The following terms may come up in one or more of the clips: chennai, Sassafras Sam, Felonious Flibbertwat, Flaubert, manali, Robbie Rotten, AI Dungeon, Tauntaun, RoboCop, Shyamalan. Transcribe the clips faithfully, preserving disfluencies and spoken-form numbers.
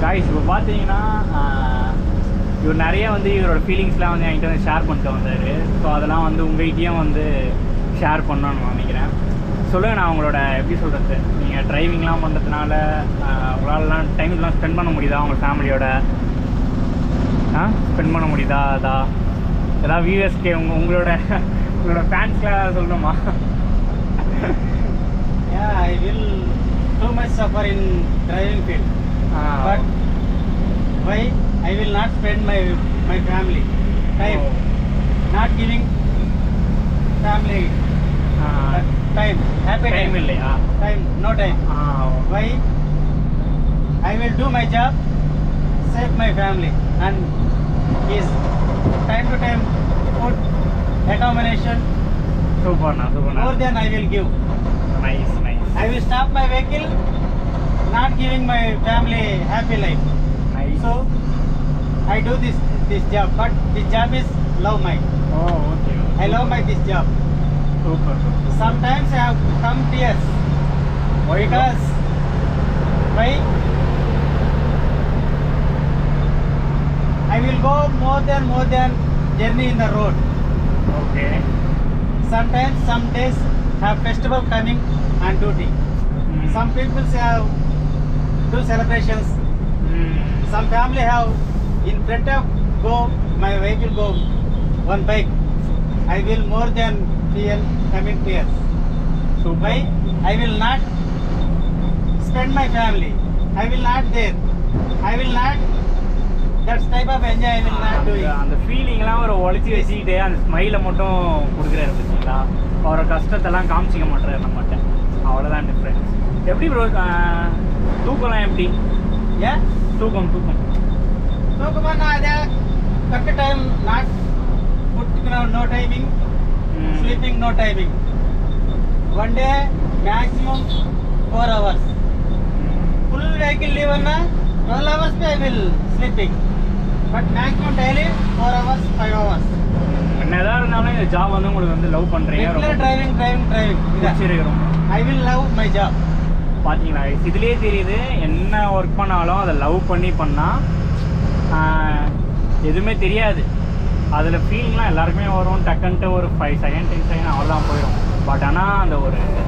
guys, if you look at it, you can share your feelings with us. So, I will share it with you. So, I will tell you what I am doing. You can driving, you can spend time with your family. You can spend time with your family. That's why you can fans. Yeah, I will too much suffer in driving field. Ah, but okay. Why? I will not spend my my family time. Oh. Not giving family ah. time. Happy time. Time, will ah. time. No time. Ah, okay. Why? I will do my job, save my family, and is time to time put determination. Super na, super na. More than I will give. Nice, nice. I will stop my vehicle, not giving my family happy life. Nice. So I do this this job, but this job is love mine. Oh, okay. I love my this job. Super. Sometimes I have come tears. Why? Because why? I will go more than more than journey in the road. Okay. Sometimes some days have festival coming and duty. Mm. Some people have do celebrations. Mm. Some family have in front of go my vehicle go one bike. I will more than feel coming here. So why I will not spend my family. I will not there. I will not. That type of enjoy I will not do it. And the feeling la or valichi vechite and smile mottum kudukiraru pathina avara kashtatha la kaamchinga matraru namatta avada da difference every bro thookum empty yeah thookum thookum thookum na ada correct time not put no timing mm. sleeping no timing one day maximum four hours full vehicle leave na twelve hours I will sleeping. But maximum daily four hours, five hours. Another job on the love country. Driving, driving, driving. I will love my job. Pathina, Sidley, Enna work Panala, the love Pani Pana Izume Tiriad. Other feeling like Larme or on Takanta or five second in China, all the Patana and the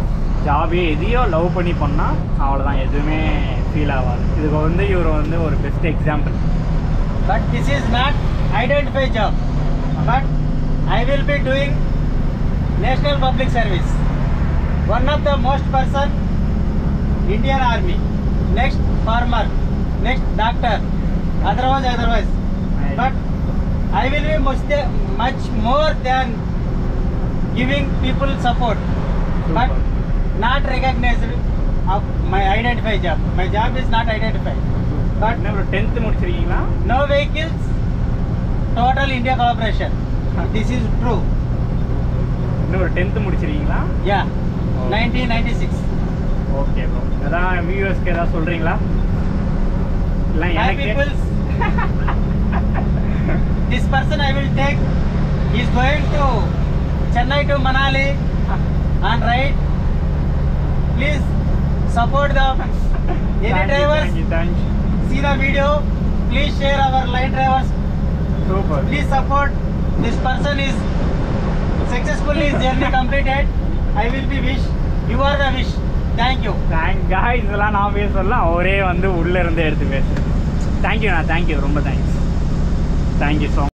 job Ezio, love Pani Pana, our Izume feel hour. This is one of your best example. But this is not identify job. But I will be doing national public service. One of the most person, Indian Army. Next farmer, next doctor. Otherwise, otherwise. Right. But I will be much, much more than giving people support. Super. But not recognized of my identify job. My job is not identified. But never tenth no vehicles, total India cooperation. This is true. Never tenth yeah, okay. nineteen ninety-six. Okay, bro. That's viewers ke da solringla. My people, this person I will take is going to Chennai to Manali and ride. Please support the any drivers. Thank you, thank you. See the video, please share our light drivers. Super. Please support. This person is successfully his journey completed. I will be wish. You are the wish. Thank you. Thank guys. Alla na pesala ore vandu ulle irundhe eduthu pes. Thank you na. Thank you. Romba thanks. Thank you so much.